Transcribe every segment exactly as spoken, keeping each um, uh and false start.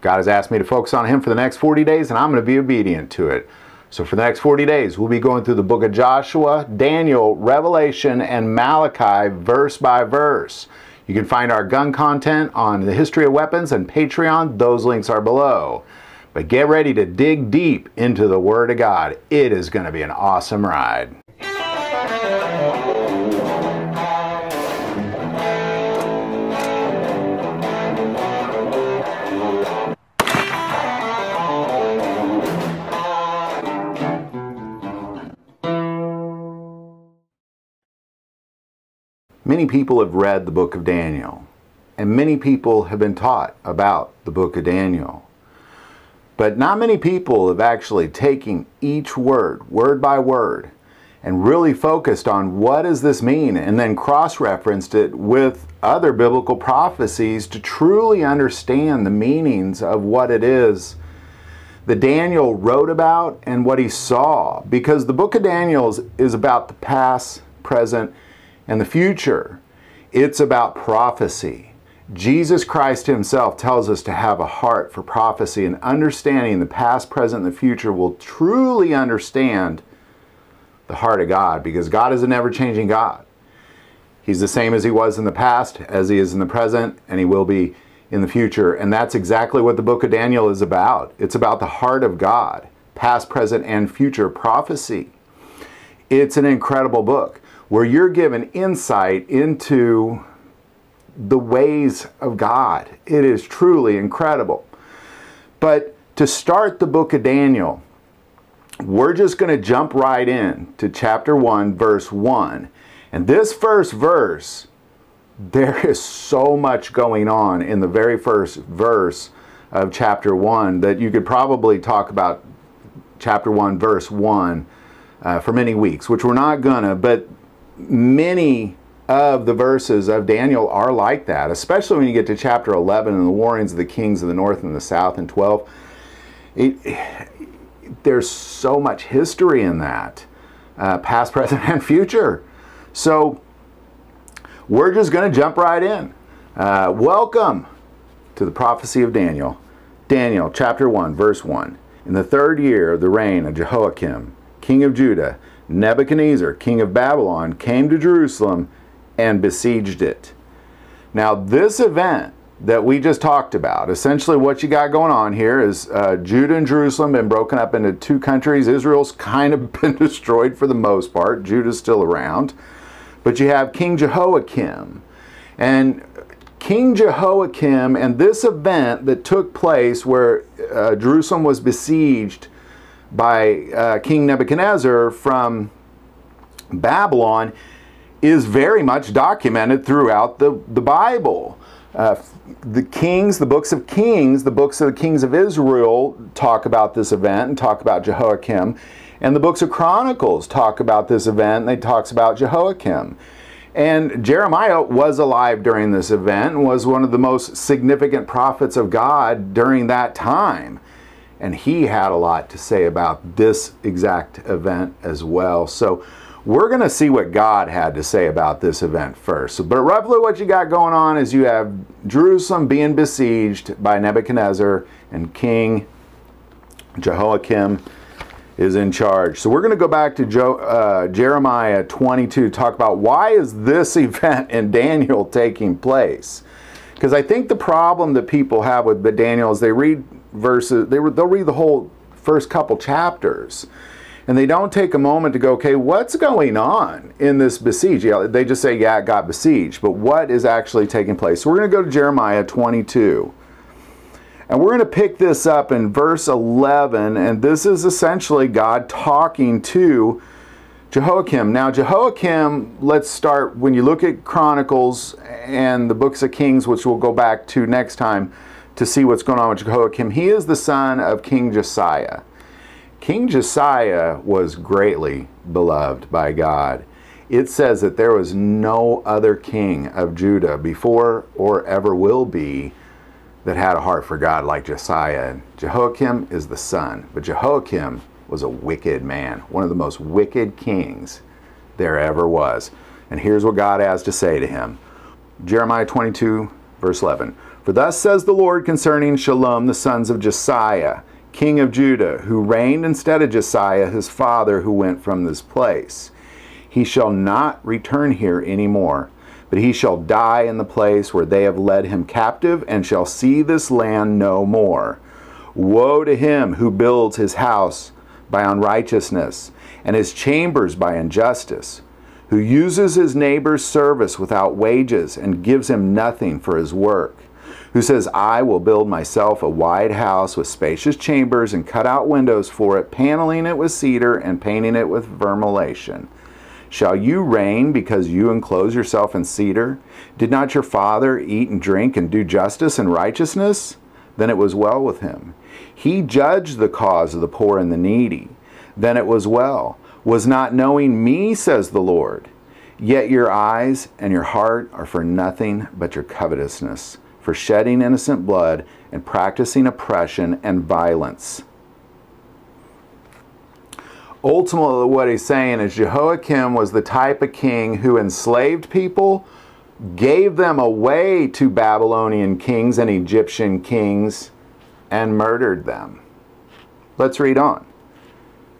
God has asked me to focus on him for the next forty days, and I'm going to be obedient to it. So for the next forty days, we'll be going through the book of Joshua, Daniel, Revelation, and Malachi verse by verse. You can find our gun content on the History of Weapons and Patreon. Those links are below. But get ready to dig deep into the Word of God. It is going to be an awesome ride. Many people have read the book of Daniel, and many people have been taught about the book of Daniel. But not many people have actually taken each word, word by word, and really focused on what does this mean, and then cross-referenced it with other biblical prophecies to truly understand the meanings of what it is that Daniel wrote about and what he saw. Because the book of Daniel is about the past, present, and the future. It's about prophecy. Jesus Christ himself tells us to have a heart for prophecy, and understanding the past, present, and the future will truly understand the heart of God, because God is an ever-changing God. He's the same as he was in the past, as he is in the present, and he will be in the future. And that's exactly what the book of Daniel is about. It's about the heart of God, past, present, and future prophecy. It's an incredible book, where you're given insight into the ways of God. It is truly incredible. But to start the book of Daniel, we're just going to jump right in to chapter one, verse one. And this first verse, there is so much going on in the very first verse of chapter one that you could probably talk about chapter one, verse one uh, for many weeks, which we're not going to, but many of the verses of Daniel are like that, especially when you get to chapter eleven and the warnings of the kings of the north and the south, and twelve. It, it, there's so much history in that, uh, past, present, and future. So we're just going to jump right in. Uh, welcome to the prophecy of Daniel. Daniel chapter one, verse one. In the third year of the reign of Jehoiakim, king of Judah, Nebuchadnezzar, king of Babylon, came to Jerusalem and besieged it. Now, this event that we just talked about, essentially what you got going on here is uh, Judah and Jerusalem been broken up into two countries. Israel's kind of been destroyed for the most part. Judah's still around. But you have King Jehoiakim. And King Jehoiakim and this event that took place where uh, Jerusalem was besieged by uh, King Nebuchadnezzar from Babylon is very much documented throughout the, the Bible. Uh, the Kings, the books of Kings, the books of the kings of Israel talk about this event and talk about Jehoiakim. And the books of Chronicles talk about this event and they talks about Jehoiakim. And Jeremiah was alive during this event and was one of the most significant prophets of God during that time. And he had a lot to say about this exact event as well. So we're going to see what God had to say about this event first. But roughly what you got going on is you have Jerusalem being besieged by Nebuchadnezzar, and King Jehoiakim is in charge. So we're going to go back to Jo- uh, Jeremiah twenty-two, talk about why is this event in Daniel taking place? Because I think the problem that people have with the Daniel is they read verses, they, they'll read the whole first couple chapters, and they don't take a moment to go, okay, what's going on in this besiege? Yeah, they just say, yeah, it got besieged, but what is actually taking place? So we're going to go to Jeremiah twenty-two, and we're going to pick this up in verse eleven, and this is essentially God talking to Jehoiakim. Now, Jehoiakim, let's start, when you look at Chronicles and the books of Kings, which we'll go back to next time, to see what's going on with Jehoiakim. He is the son of King Josiah. King Josiah was greatly beloved by God. It says that there was no other king of Judah before or ever will be that had a heart for God like Josiah. And Jehoiakim is the son. But Jehoiakim was a wicked man, one of the most wicked kings there ever was. And here's what God has to say to him. Jeremiah twenty-two, verse eleven. For thus says the Lord concerning Shallum, the sons of Josiah, king of Judah, who reigned instead of Josiah his father, who went from this place. He shall not return here any more, but he shall die in the place where they have led him captive, and shall see this land no more. Woe to him who builds his house by unrighteousness, and his chambers by injustice, who uses his neighbor's service without wages, and gives him nothing for his work, who says, I will build myself a wide house with spacious chambers, and cut out windows for it, paneling it with cedar, and painting it with vermilion. Shall you reign because you enclose yourself in cedar? Did not your father eat and drink and do justice and righteousness? Then it was well with him. He judged the cause of the poor and the needy. Then it was well. Was not knowing me, says the Lord. Yet your eyes and your heart are for nothing but your covetousness, for shedding innocent blood and practicing oppression and violence. Ultimately, what he's saying is Jehoiakim was the type of king who enslaved people, gave them away to Babylonian kings and Egyptian kings, and murdered them. Let's read on.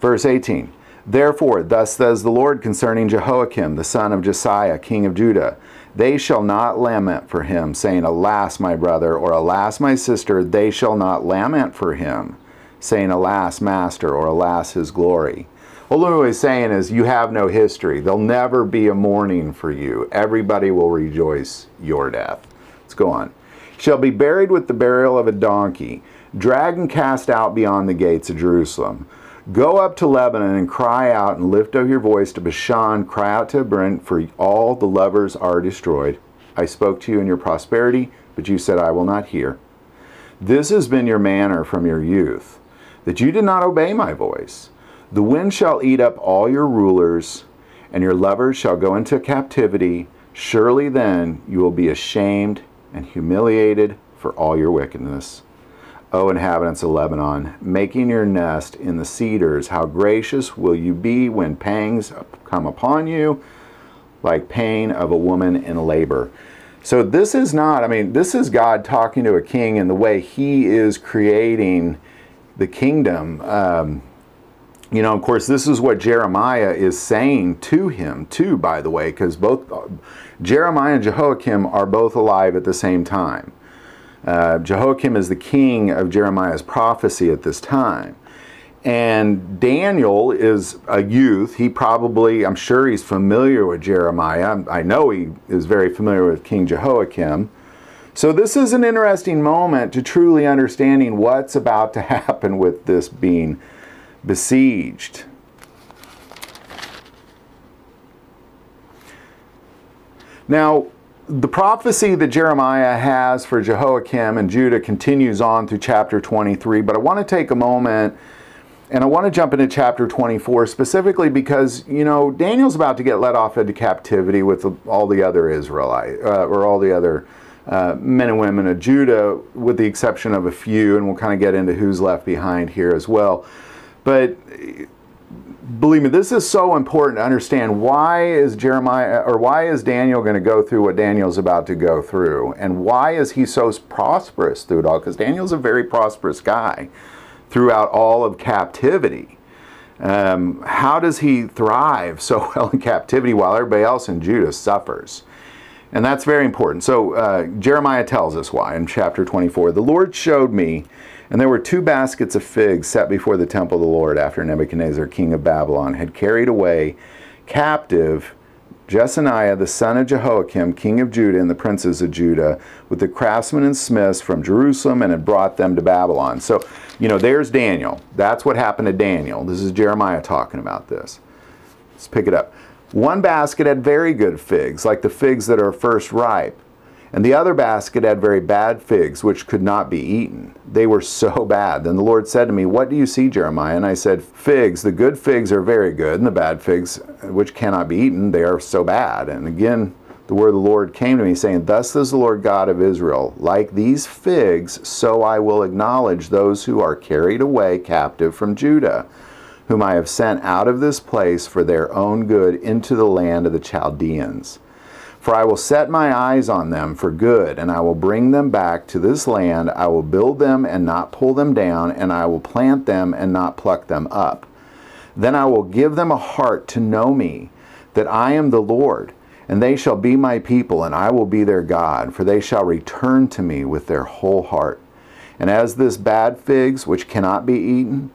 Verse eighteen. Therefore, thus says the Lord concerning Jehoiakim, the son of Josiah, king of Judah, they shall not lament for him, saying, Alas, my brother, or alas, my sister. They shall not lament for him, saying, Alas, master, or alas, his glory. Well, what he's saying is, you have no history. There'll never be a mourning for you. Everybody will rejoice your death. Let's go on. Shall be buried with the burial of a donkey, dragged and cast out beyond the gates of Jerusalem. Go up to Lebanon and cry out, and lift up your voice to Bashan. Cry out to Hebron, for all the lovers are destroyed. I spoke to you in your prosperity, but you said, I will not hear. This has been your manner from your youth, that you did not obey my voice. The wind shall eat up all your rulers, and your lovers shall go into captivity. Surely then you will be ashamed and humiliated for all your wickedness. O inhabitants of Lebanon, making your nest in the cedars, how gracious will you be when pangs come upon you, like pain of a woman in labor. So this is not, I mean, this is God talking to a king in the way he is creating the kingdom. Um, You know, of course, this is what Jeremiah is saying to him, too, by the way, because both Jeremiah and Jehoiakim are both alive at the same time. Uh, Jehoiakim is the king of Jeremiah's prophecy at this time. And Daniel is a youth. He probably, I'm sure he's familiar with Jeremiah. I know he is very familiar with King Jehoiakim. So this is an interesting moment to truly understanding what's about to happen with this being besieged. Now, the prophecy that Jeremiah has for Jehoiakim and Judah continues on through chapter twenty-three, but I want to take a moment and I want to jump into chapter twenty-four specifically because, you know, Daniel's about to get let off into captivity with all the other Israelites, uh, or all the other Uh, men and women of Judah, with the exception of a few, and we'll kind of get into who's left behind here as well. But believe me, this is so important to understand. Why is Jeremiah, or why is Daniel going to go through what Daniel's about to go through, and why is he so prosperous through it all? Because Daniel's a very prosperous guy throughout all of captivity. Um, how does he thrive so well in captivity while everybody else in Judah suffers? And that's very important. So uh, Jeremiah tells us why in chapter twenty-four. The Lord showed me, and there were two baskets of figs set before the temple of the Lord after Nebuchadnezzar, king of Babylon, had carried away captive Jeconiah, the son of Jehoiakim, king of Judah, and the princes of Judah, with the craftsmen and smiths from Jerusalem, and had brought them to Babylon. So, you know, there's Daniel. That's what happened to Daniel. This is Jeremiah talking about this. Let's pick it up. One basket had very good figs, like the figs that are first ripe, and the other basket had very bad figs, which could not be eaten. They were so bad. Then the Lord said to me, What do you see, Jeremiah? And I said, Figs, the good figs are very good, and the bad figs, which cannot be eaten, they are so bad. And again, the word of the Lord came to me, saying, Thus says the Lord God of Israel, like these figs, so I will acknowledge those who are carried away captive from Judah, whom I have sent out of this place for their own good into the land of the Chaldeans. For I will set my eyes on them for good, and I will bring them back to this land. I will build them and not pull them down, and I will plant them and not pluck them up. Then I will give them a heart to know me, that I am the Lord, and they shall be my people, and I will be their God, for they shall return to me with their whole heart. And as this bad figs, which cannot be eaten,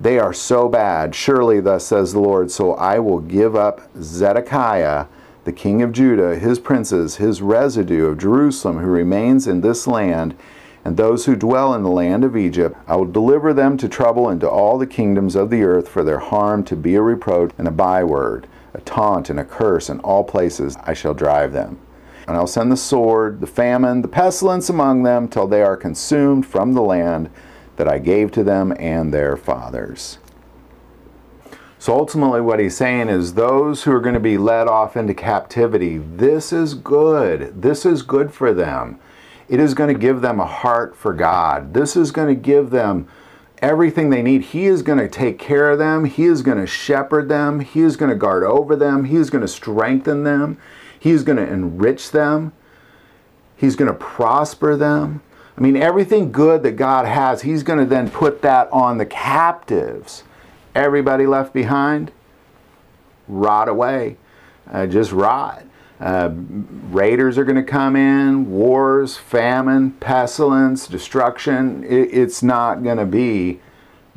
they are so bad, surely thus says the Lord, so I will give up Zedekiah, the king of Judah, his princes, his residue of Jerusalem, who remains in this land, and those who dwell in the land of Egypt. I will deliver them to trouble and to all the kingdoms of the earth, for their harm to be a reproach and a byword, a taunt and a curse. In all places I shall drive them. And I'll send the sword, the famine, the pestilence among them, till they are consumed from the land that I gave to them and their fathers. So ultimately what he's saying is those who are going to be led off into captivity, this is good. This is good for them. It is going to give them a heart for God. This is going to give them everything they need. He is going to take care of them. He is going to shepherd them. He is going to guard over them. He is going to strengthen them. He is going to enrich them. He's going to prosper them. I mean, everything good that God has, he's going to then put that on the captives. Everybody left behind, rot away, uh, just rot. Uh, raiders are going to come in, wars, famine, pestilence, destruction. It, it's not going to be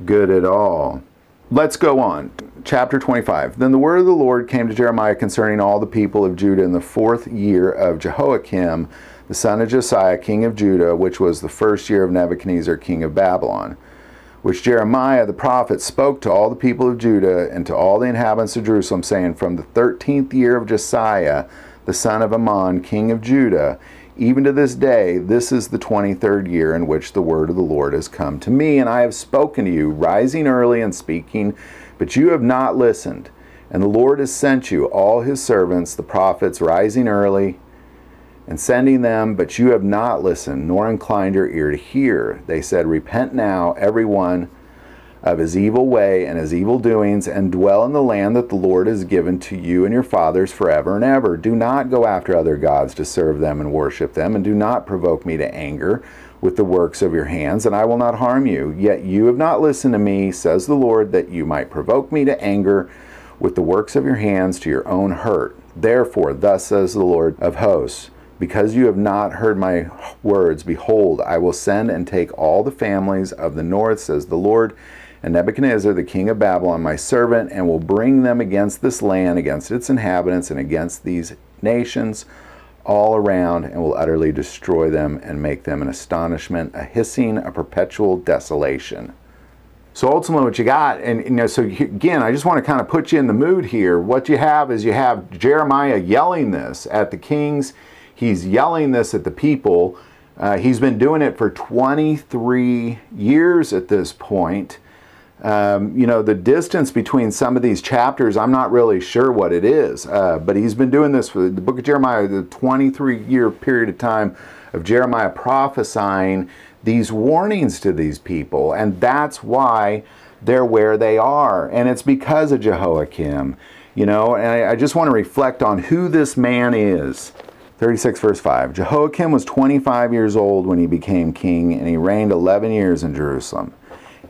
good at all. Let's go on. Chapter twenty-five. Then the word of the Lord came to Jeremiah concerning all the people of Judah in the fourth year of Jehoiakim, the son of Josiah, king of Judah, which was the first year of Nebuchadnezzar, king of Babylon, which Jeremiah the prophet spoke to all the people of Judah and to all the inhabitants of Jerusalem, saying, from the thirteenth year of Josiah, the son of Ammon, king of Judah, even to this day, this is the twenty-third year in which the word of the Lord has come to me, and I have spoken to you, rising early and speaking, but you have not listened. And the Lord has sent you all his servants, the prophets, rising early and sending them, but you have not listened, nor inclined your ear to hear. They said, repent now, every one of his evil way and his evil doings, and dwell in the land that the Lord has given to you and your fathers forever and ever. Do not go after other gods to serve them and worship them, and do not provoke me to anger with the works of your hands, and I will not harm you. Yet you have not listened to me, says the Lord, that you might provoke me to anger with the works of your hands to your own hurt. Therefore, thus says the Lord of hosts, because you have not heard my words, behold, I will send and take all the families of the north, says the Lord, and Nebuchadnezzar, the king of Babylon, my servant, and will bring them against this land, against its inhabitants, and against these nations all around, and will utterly destroy them and make them an astonishment, a hissing, a perpetual desolation. So ultimately what you got, and you know, so again, I just want to kind of put you in the mood here. What you have is you have Jeremiah yelling this at the kings. He's yelling this at the people. Uh, he's been doing it for twenty-three years at this point. Um, you know, the distance between some of these chapters, I'm not really sure what it is. Uh, but he's been doing this for the book of Jeremiah, the twenty-three year period of time of Jeremiah prophesying these warnings to these people. And that's why they're where they are. And it's because of Jehoiakim. You know, and I, I just want to reflect on who this man is. thirty-six verse five, Jehoiakim was twenty-five years old when he became king, and he reigned eleven years in Jerusalem.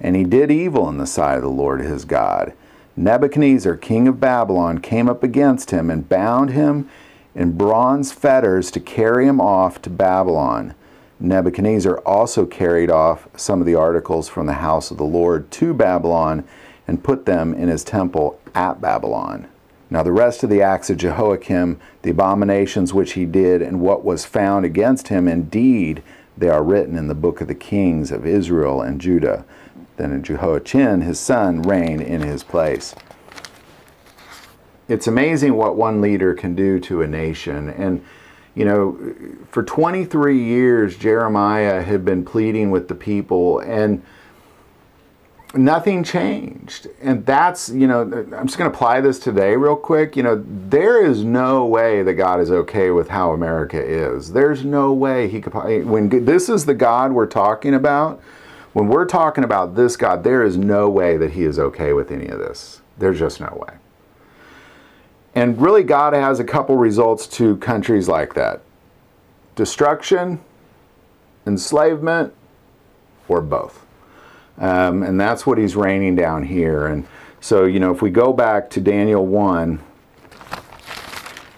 And he did evil in the sight of the Lord his God. Nebuchadnezzar, king of Babylon, came up against him and bound him in bronze fetters to carry him off to Babylon. Nebuchadnezzar also carried off some of the articles from the house of the Lord to Babylon and put them in his temple at Babylon. Now the rest of the acts of Jehoiakim, the abominations which he did, and what was found against him, indeed, they are written in the book of the kings of Israel and Judah. Then Jehoiachin, his son, reigned in his place. It's amazing what one leader can do to a nation. And, you know, for twenty-three years, Jeremiah had been pleading with the people, and nothing changed. And that's, you know, I'm just going to apply this today real quick. You know, there is no way that God is okay with how America is. There's no way he could, when this is the God we're talking about, when we're talking about this God, there is no way that he is okay with any of this. There's just no way. And really God has a couple results to countries like that. Destruction, enslavement, or both. Um, and that's what he's raining down here. And so, you know, if we go back to Daniel one,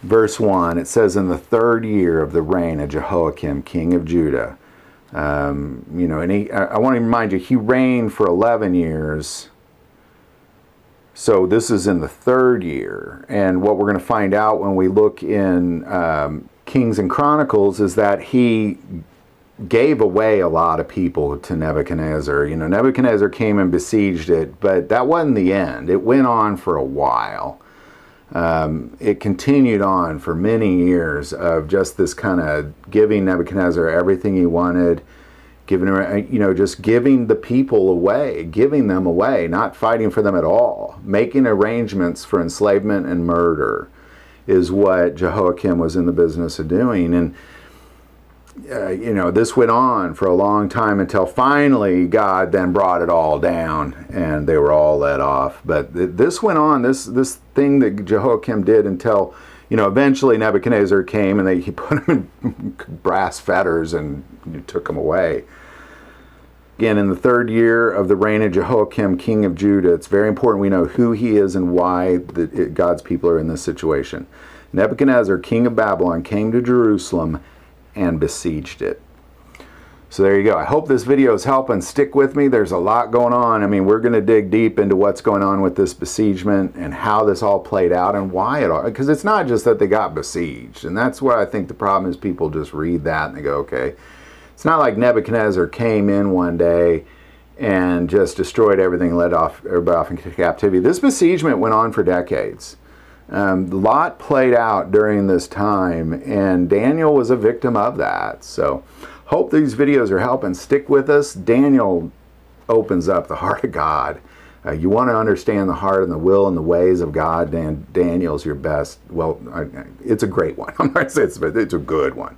verse one, it says, in the third year of the reign of Jehoiakim, king of Judah. Um, you know, and he, I, I want to remind you, he reigned for eleven years. So this is in the third year. And what we're going to find out when we look in um, Kings and Chronicles is that he gave away a lot of people to Nebuchadnezzar. You know, Nebuchadnezzar came and besieged it, but that wasn't the end. It went on for a while. Um, it continued on for many years of just this kind of giving Nebuchadnezzar everything he wanted, giving, you know, just giving the people away, giving them away, not fighting for them at all, making arrangements for enslavement and murder is what Jehoiakim was in the business of doing. And Uh, you know, this went on for a long time until finally God then brought it all down and they were all let off. But th this went on, this this thing that Jehoiakim did, until, you know, eventually Nebuchadnezzar came and they, he put him in brass fetters and took him away. Again, in the third year of the reign of Jehoiakim, king of Judah, it's very important we know who he is and why the, it, God's people are in this situation. Nebuchadnezzar, king of Babylon, came to Jerusalem and besieged it. So there you go. I hope this video is helping. Stick with me. There's a lot going on. I mean, we're going to dig deep into what's going on with this besiegement and how this all played out and why it all, because it's not just that they got besieged. And that's what I think the problem is. People just read that and they go, okay. It's not like Nebuchadnezzar came in one day and just destroyed everything, led off everybody off into captivity. This besiegement went on for decades. Um, a lot played out during this time, and Daniel was a victim of that. So hope these videos are helping. Stick with us. Daniel opens up the heart of God. Uh, you want to understand the heart and the will and the ways of God, Dan Daniel's your best. Well, I, it's a great one. I'm not going to say it's, but it's a good one.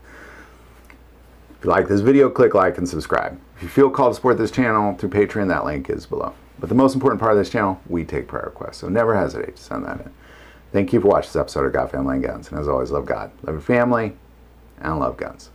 If you like this video, click like and subscribe. If you feel called to support this channel through Patreon, that link is below. But the most important part of this channel, we take prayer requests. So never hesitate to send that in. Thank you for watching this episode of God Family and Guns. And as always, love God, love your family, and love guns.